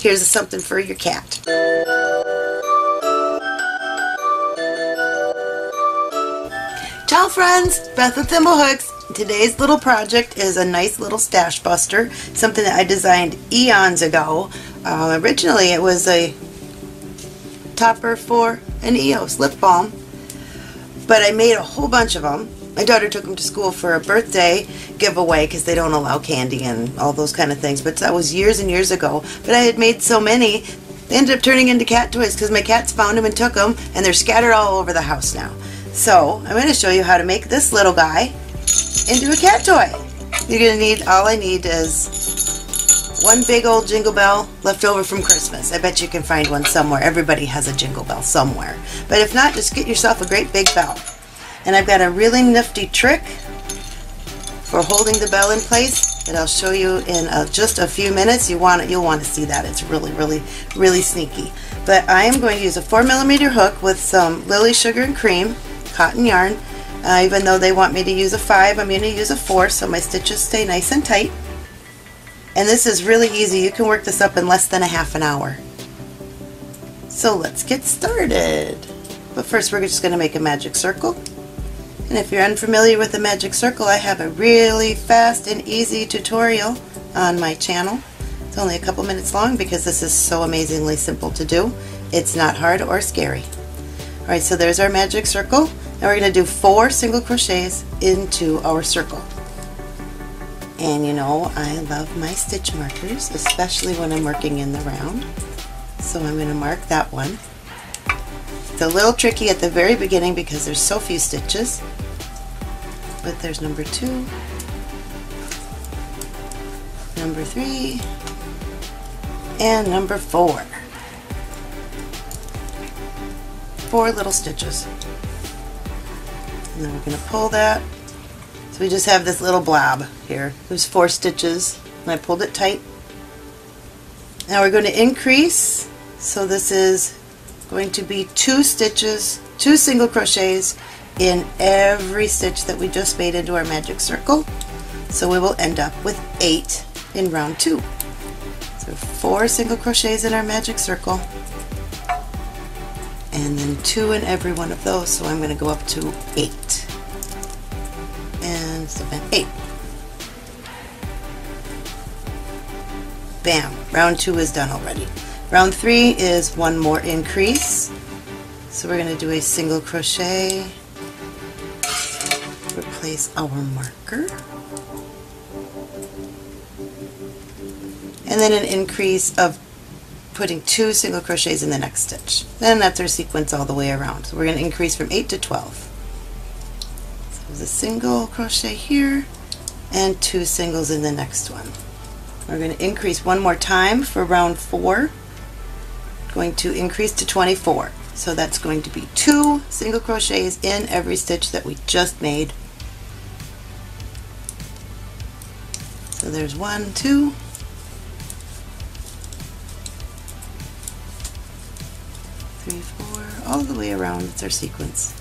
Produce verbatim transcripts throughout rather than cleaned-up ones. Here's something for your cat. Ciao friends, Beth with ThimbleHooks. Today's little project is a nice little stash buster, something that I designed eons ago. Uh, originally it was a topper for an E O S lip balm, but I made a whole bunch of them. My daughter took them to school for a birthday giveaway because they don't allow candy and all those kind of things, but that was years and years ago. But I had made so many, they ended up turning into cat toys because my cats found them and took them, and they're scattered all over the house now. So I'm going to show you how to make this little guy into a cat toy. You're going to need, all I need is one big old jingle bell left over from Christmas. I bet you can find one somewhere. Everybody has a jingle bell somewhere. But if not, just get yourself a great big bell. And I've got a really nifty trick for holding the bell in place that I'll show you in a, just a few minutes. You want, you'll want to see that. It's really, really, really sneaky. But I am going to use a four millimeter hook with some Lily Sugar and Cream cotton yarn. Uh, even though they want me to use a five, I'm going to use a four so my stitches stay nice and tight. And this is really easy. You can work this up in less than a half an hour. So let's get started. But first we're just going to make a magic circle. And if you're unfamiliar with the magic circle, I have a really fast and easy tutorial on my channel. It's only a couple minutes long because this is so amazingly simple to do. It's not hard or scary. Alright, so there's our magic circle, and we're going to do four single crochets into our circle. And you know, I love my stitch markers, especially when I'm working in the round. So I'm going to mark that one. It's a little tricky at the very beginning because there's so few stitches. But there's number two, number three, and number four. Four little stitches, and then we're going to pull that, so we just have this little blob here. There's four stitches and I pulled it tight. Now we're going to increase, so this is going to be two stitches, two single crochets in every stitch that we just made into our magic circle, so we will end up with eight in round two. So four single crochets in our magic circle, and then two in every one of those, so I'm going to go up to eight, and seven, eight. Bam! Round two is done already. Round three is one more increase, so we're going to do a single crochet, replace our marker, and then an increase of putting two single crochets in the next stitch. Then that's our sequence all the way around. So we're going to increase from eight to twelve. So there's a single crochet here and two singles in the next one. We're going to increase one more time for round four. Going to increase to twenty-four. So that's going to be two single crochets in every stitch that we just made. So there's one, two, three, four, all the way around. It's our sequence.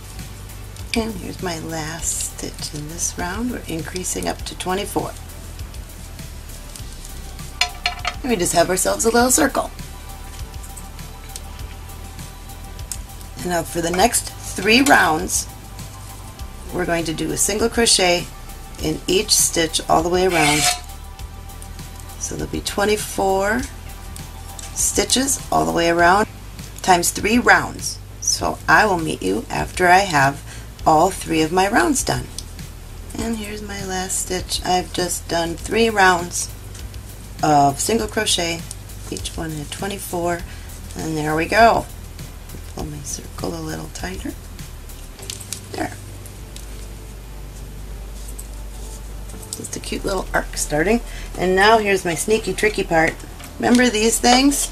And here's my last stitch in this round. We're increasing up to twenty-four. And we just have ourselves a little circle. And now for the next three rounds, we're going to do a single crochet in each stitch all the way around. So there'll be twenty-four stitches all the way around, times three rounds. So I will meet you after I have all three of my rounds done. And here's my last stitch. I've just done three rounds of single crochet. Each one had twenty-four, and there we go. Pull my circle a little tighter. There. Just a cute little arc starting. And now here's my sneaky, tricky part. Remember these things?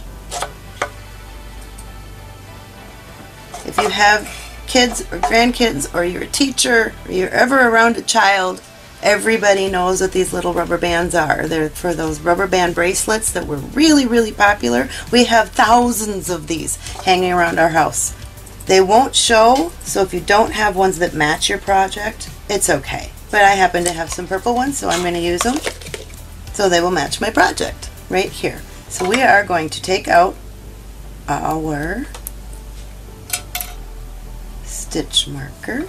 If you have kids or grandkids, or you're a teacher, or you're ever around a child, everybody knows what these little rubber bands are. They're for those rubber band bracelets that were really, really popular. We have thousands of these hanging around our house. They won't show, so if you don't have ones that match your project, it's okay. But I happen to have some purple ones, so I'm going to use them so they will match my project right here. So we are going to take out our stitch marker,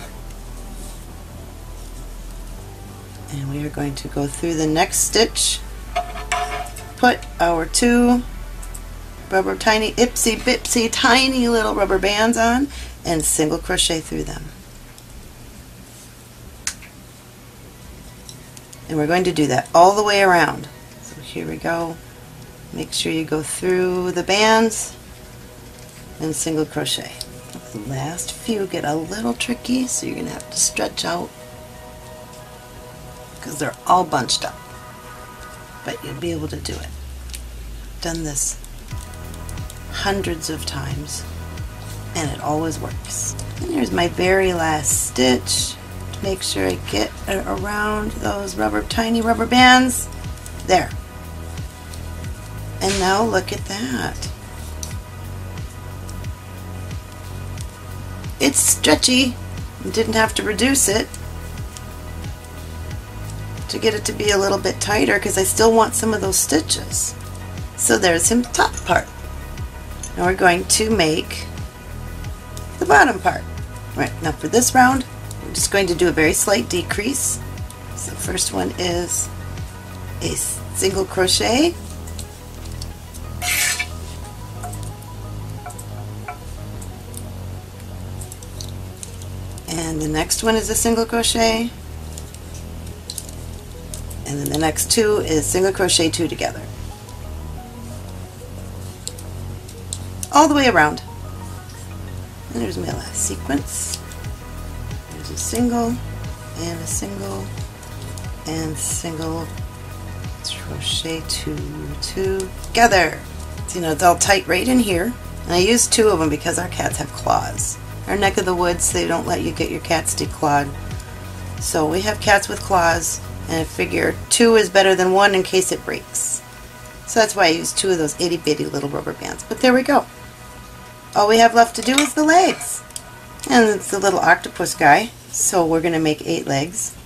and we are going to go through the next stitch, put our two rubber tiny ipsy bitsy tiny little rubber bands on, and single crochet through them. And we're going to do that all the way around. So here we go. Make sure you go through the bands and single crochet. The last few get a little tricky, so you're going to have to stretch out because they're all bunched up, but you'll be able to do it. I've done this hundreds of times and it always works. And here's my very last stitch. Make sure I get around those rubber tiny rubber bands there. And now look at that. It's stretchy. I didn't have to reduce it to get it to be a little bit tighter because I still want some of those stitches. So there's the top part. Now we're going to make the bottom part. Right, now for this round, I'm just going to do a very slight decrease. So the first one is a single crochet, and the next one is a single crochet, and then the next two is single crochet two together, all the way around. And there's my last sequence. There's a single and a single and single crochet two two together. So, you know, it's all tight right in here, and I use two of them because our cats have claws. Our neck of the woods, they don't let you get your cats declawed. So we have cats with claws, and I figure two is better than one in case it breaks. So that's why I use two of those itty bitty little rubber bands. But there we go. All we have left to do is the legs. And it's the little octopus guy. So we're going to make eight legs.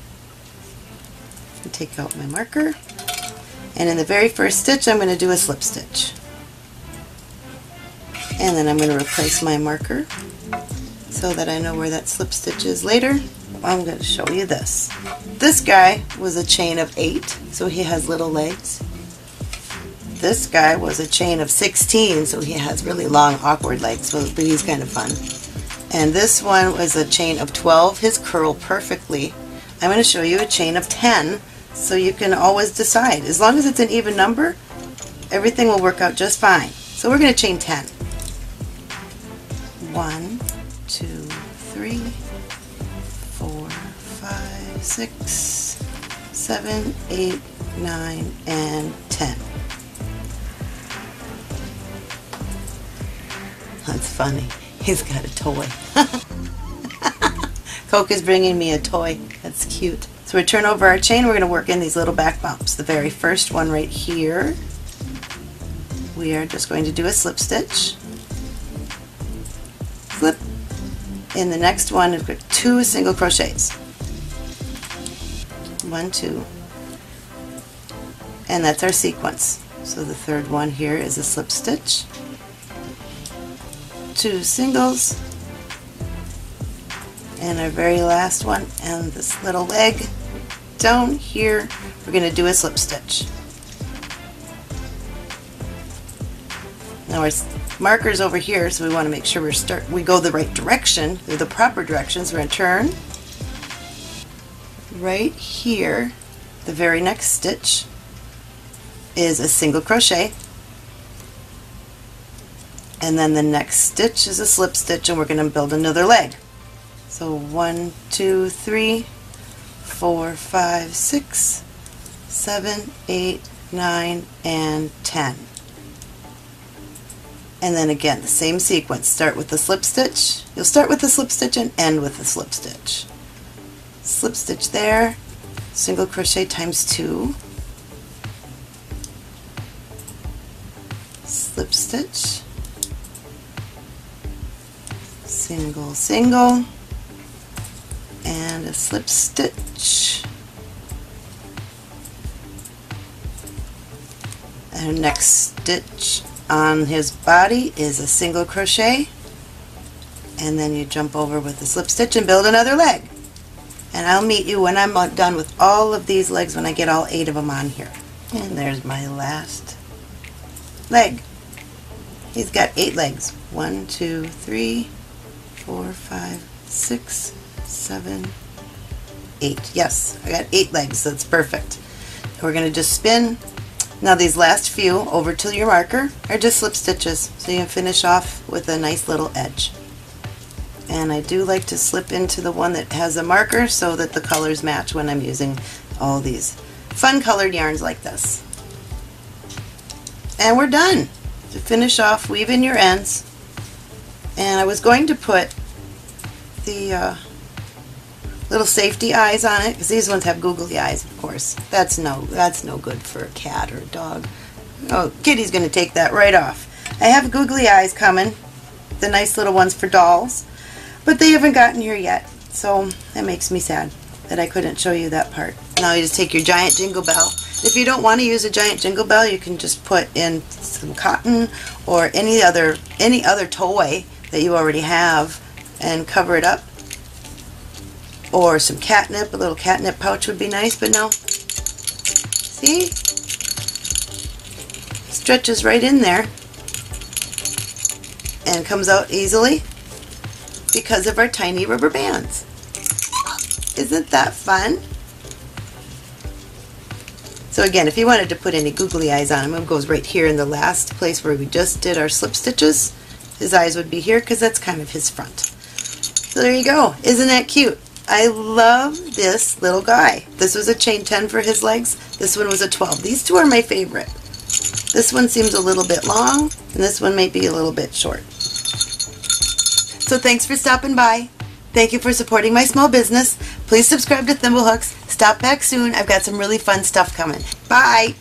And take out my marker. And in the very first stitch, I'm going to do a slip stitch. And then I'm going to replace my marker so that I know where that slip stitch is later. I'm going to show you this. This guy was a chain of eight, so he has little legs. This guy was a chain of sixteen, so he has really long, awkward legs, so he's kind of fun. And this one was a chain of twelve. His curl perfectly. I'm going to show you a chain of ten, so you can always decide. As long as it's an even number, everything will work out just fine. So we're going to chain ten. One, two, three, four, five, six, seven, eight, nine, and ten. That's funny. He's got a toy. Coco's bringing me a toy. That's cute. So we turn over our chain. We're going to work in these little back bumps. The very first one right here, we are just going to do a slip stitch. Slip. In the next one, we've got two single crochets. One, two. And that's our sequence. So the third one here is a slip stitch. Two singles. And our very last one, and this little leg down here, we're going to do a slip stitch. Now our marker's over here, so we want to make sure we start. We go the right direction, the proper direction. So we're going to turn right here. The very next stitch is a single crochet, and then the next stitch is a slip stitch, and we're going to build another leg. So one, two, three, four, five, six, seven, eight, nine, and ten. And then again, the same sequence. Start with the slip stitch. You'll start with the slip stitch and end with the slip stitch. Slip stitch there, single crochet times two, slip stitch, single, single, and a slip stitch, a Our next stitch on his body is a single crochet, and then you jump over with a slip stitch and build another leg. And I'll meet you when I'm done with all of these legs, when I get all eight of them on here. And there's my last leg. He's got eight legs. One, two, three, four, five, six, seven, eight. Yes, I got eight legs, so it's perfect. We're going to just spin. Now these last few over to your marker are just slip stitches, so you can finish off with a nice little edge. And I do like to slip into the one that has a marker so that the colors match when I'm using all these fun colored yarns like this. And we're done. To finish off, weave in your ends. And I was going to put the uh, little safety eyes on it, because these ones have googly eyes, of course. That's no, that's no good for a cat or a dog. Oh, Kitty's going to take that right off. I have googly eyes coming, the nice little ones for dolls. But they haven't gotten here yet, so that makes me sad that I couldn't show you that part. Now you just take your giant jingle bell. If you don't want to use a giant jingle bell, you can just put in some cotton or any other any other toy that you already have and cover it up. Or some catnip, a little catnip pouch would be nice, but no. See? It stretches right in there and comes out easily, because of our tiny rubber bands. Isn't that fun? So again, if you wanted to put any googly eyes on him, it goes right here in the last place where we just did our slip stitches. His eyes would be here, because that's kind of his front. So there you go. Isn't that cute? I love this little guy. This was a chain ten for his legs. This one was a twelve. These two are my favorite. This one seems a little bit long, and this one might be a little bit short. So thanks for stopping by. Thank you for supporting my small business. Please subscribe to ThimbleHooks. Stop back soon. I've got some really fun stuff coming. Bye!